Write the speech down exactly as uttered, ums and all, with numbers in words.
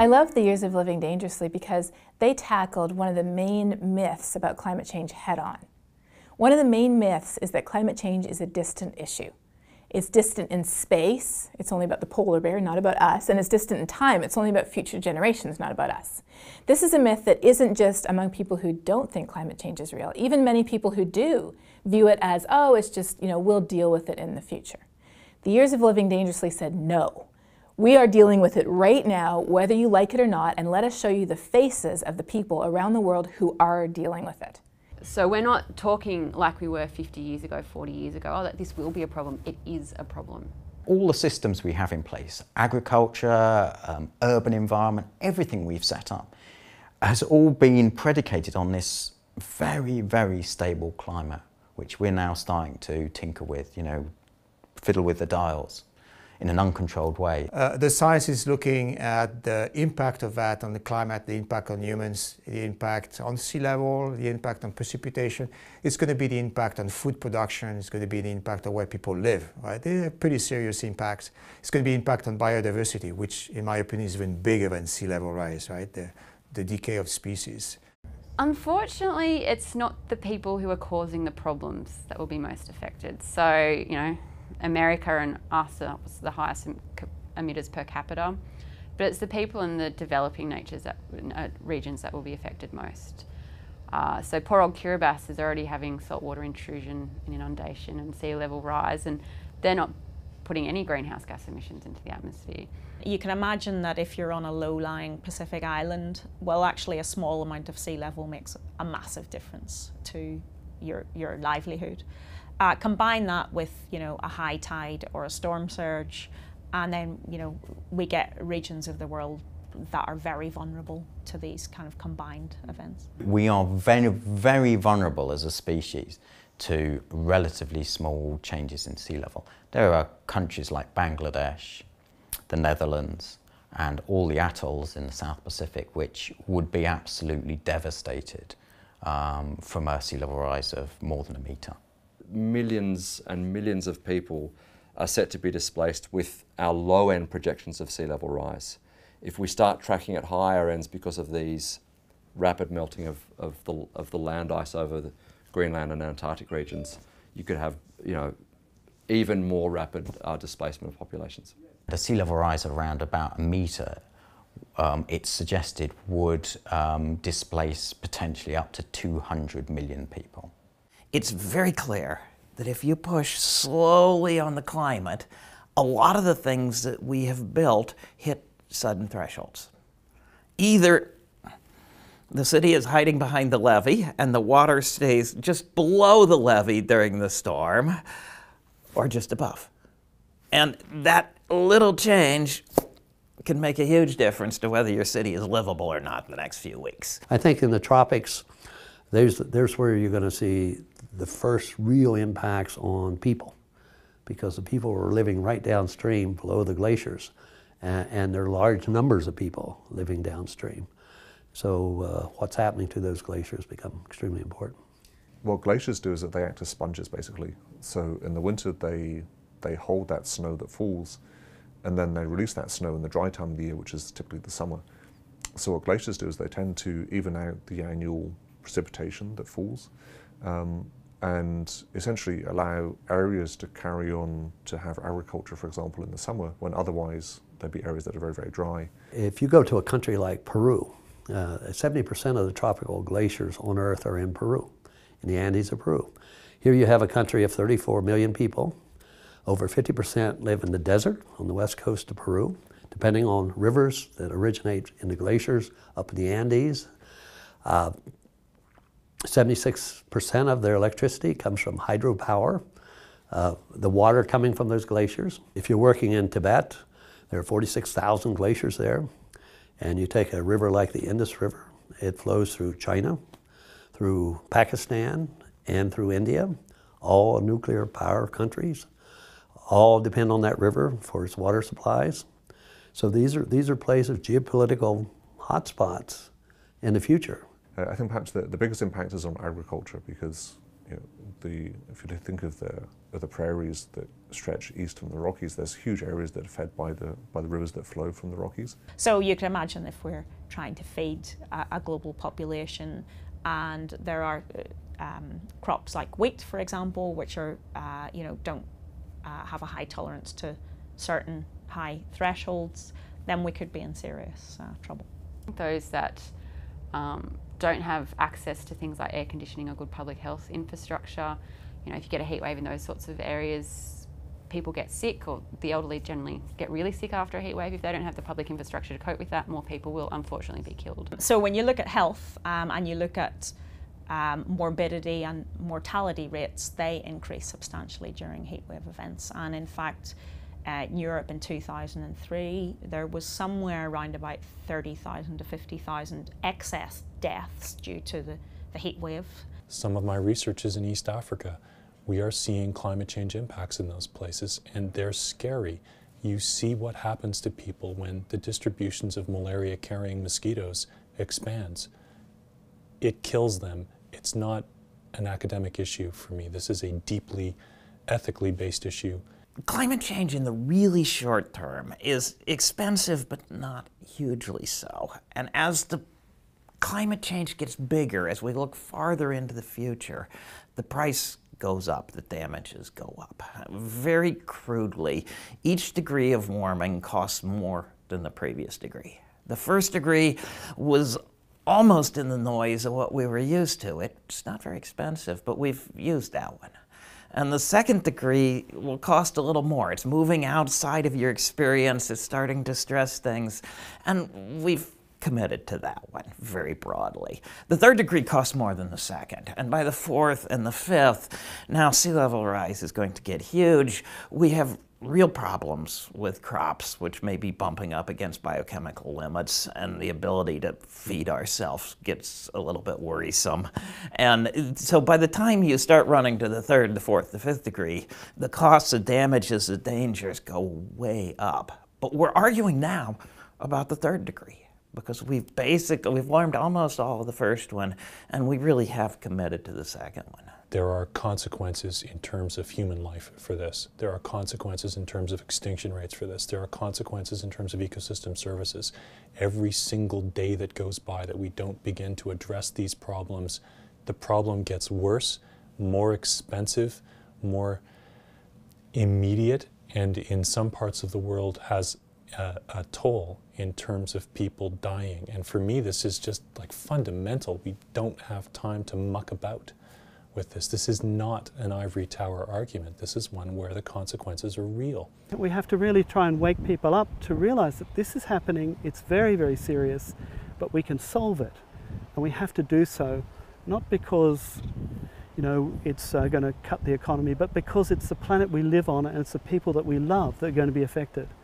I love the Years of Living Dangerously because they tackled one of the main myths about climate change head-on. One of the main myths is that climate change is a distant issue. It's distant in space, it's only about the polar bear, not about us, and it's distant in time, it's only about future generations, not about us. This is a myth that isn't just among people who don't think climate change is real. Even many people who do view it as, oh, it's just, you know, we'll deal with it in the future. The Years of Living Dangerously said no. We are dealing with it right now, whether you like it or not, and let us show you the faces of the people around the world who are dealing with it. So we're not talking like we were fifty years ago, forty years ago, oh, that this will be a problem. It is a problem. All the systems we have in place, agriculture, um, urban environment, everything we've set up, has all been predicated on this very, very stable climate, which we're now starting to tinker with, you know, fiddle with the dials in an uncontrolled way. Uh, the science is looking at the impact of that on the climate, the impact on humans, the impact on sea level, the impact on precipitation. It's going to be the impact on food production, it's going to be the impact on where people live, right? They have pretty serious impacts. It's going to be impact on biodiversity, which in my opinion is even bigger than sea level rise, right? The, the decay of species. Unfortunately, it's not the people who are causing the problems that will be most affected. So, you know, America and us are the highest emitters per capita, but it's the people in the developing natures that, uh, regions that will be affected most. Uh, so poor old Kiribati is already having saltwater intrusion and inundation and sea level rise, and they're not putting any greenhouse gas emissions into the atmosphere. You can imagine that if you're on a low-lying Pacific island, well, actually a small amount of sea level makes a massive difference to your, your livelihood. Uh, combine that with, you know, a high tide or a storm surge, and then, you know, we get regions of the world that are very vulnerable to these kind of combined events. We are very, very vulnerable as a species to relatively small changes in sea level. There are countries like Bangladesh, the Netherlands, and all the atolls in the South Pacific which would be absolutely devastated um, from a sea level rise of more than a metre. Millions and millions of people are set to be displaced with our low-end projections of sea level rise. If we start tracking at higher ends because of these rapid melting of, of, the, of the land ice over the Greenland and Antarctic regions, you could have, you know, even more rapid uh, displacement of populations. The sea level rise of around about a metre, um, it's suggested, would um, displace potentially up to two hundred million people. It's very clear that if you push slowly on the climate, a lot of the things that we have built hit sudden thresholds. Either the city is hiding behind the levee and the water stays just below the levee during the storm, or just above. And that little change can make a huge difference to whether your city is livable or not in the next few weeks. I think in the tropics, there's, there's where you're going to see the first real impacts on people, because the people were living right downstream below the glaciers, and, and there are large numbers of people living downstream. So uh, what's happening to those glaciers become extremely important. What glaciers do is that they act as sponges, basically. So in the winter they, they hold that snow that falls, and then they release that snow in the dry time of the year, which is typically the summer. So what glaciers do is they tend to even out the annual precipitation that falls, um, and essentially allow areas to carry on to have agriculture, for example, in the summer, when otherwise there'd be areas that are very, very dry. If you go to a country like Peru, uh, seventy percent of the tropical glaciers on Earth are in Peru, in the Andes of Peru. Here you have a country of thirty-four million people. Over fifty percent live in the desert on the west coast of Peru, depending on rivers that originate in the glaciers up in the Andes. Uh, seventy-six percent of their electricity comes from hydropower, uh, the water coming from those glaciers. If you're working in Tibet, there are forty-six thousand glaciers there, and you take a river like the Indus River, it flows through China, through Pakistan, and through India, all nuclear power countries, all depend on that river for its water supplies. So these are, these are places, geopolitical hotspots in the future. I think perhaps the, the biggest impact is on agriculture, because you know, the, if you think of the, of the prairies that stretch east from the Rockies, there's huge areas that are fed by the, by the rivers that flow from the Rockies. So you can imagine if we're trying to feed a, a global population, and there are um, crops like wheat, for example, which are, uh, you know, don't uh, have a high tolerance to certain high thresholds, then we could be in serious uh, trouble. Those that um, don't have access to things like air conditioning or good public health infrastructure, you know, if you get a heat wave in those sorts of areas, people get sick, or the elderly generally get really sick after a heat wave. If they don't have the public infrastructure to cope with that, more people will unfortunately be killed. So when you look at health um, and you look at um, morbidity and mortality rates, they increase substantially during heat wave events. And in fact, Uh, in Europe in two thousand three, there was somewhere around about thirty thousand to fifty thousand excess deaths due to the, the heat wave. Some of my research is in East Africa. We are seeing climate change impacts in those places, and they're scary. You see what happens to people when the distributions of malaria-carrying mosquitoes expands. It kills them. It's not an academic issue for me. This is a deeply ethically based issue. Climate change in the really short term is expensive, but not hugely so. And as the climate change gets bigger, as we look farther into the future, the price goes up, the damages go up. Very crudely, each degree of warming costs more than the previous degree. The first degree was almost in the noise of what we were used to. It's not very expensive, but we've used that one. And the second degree will cost a little more. It's moving outside of your experience, it's starting to stress things, and we've committed to that one very broadly. The third degree costs more than the second, and by the fourth and the fifth, now sea level rise is going to get huge. We have real problems with crops, which may be bumping up against biochemical limits, and the ability to feed ourselves gets a little bit worrisome. And so by the time you start running to the third, the fourth, the fifth degree, the costs, the damages, the dangers go way up. But we're arguing now about the third degree, because we've basically, we've learned almost all of the first one, and we really have committed to the second one. There are consequences in terms of human life for this. There are consequences in terms of extinction rates for this. There are consequences in terms of ecosystem services. Every single day that goes by that we don't begin to address these problems, the problem gets worse, more expensive, more immediate, and in some parts of the world has a, a toll in terms of people dying. And for me, this is just like fundamental. We don't have time to muck about with this. This is not an ivory tower argument. This is one where the consequences are real. We have to really try and wake people up to realize that this is happening. It's very, very serious, but we can solve it. And we have to do so, not because, you know, it's uh, going to cut the economy, but because it's the planet we live on and it's the people that we love that are going to be affected.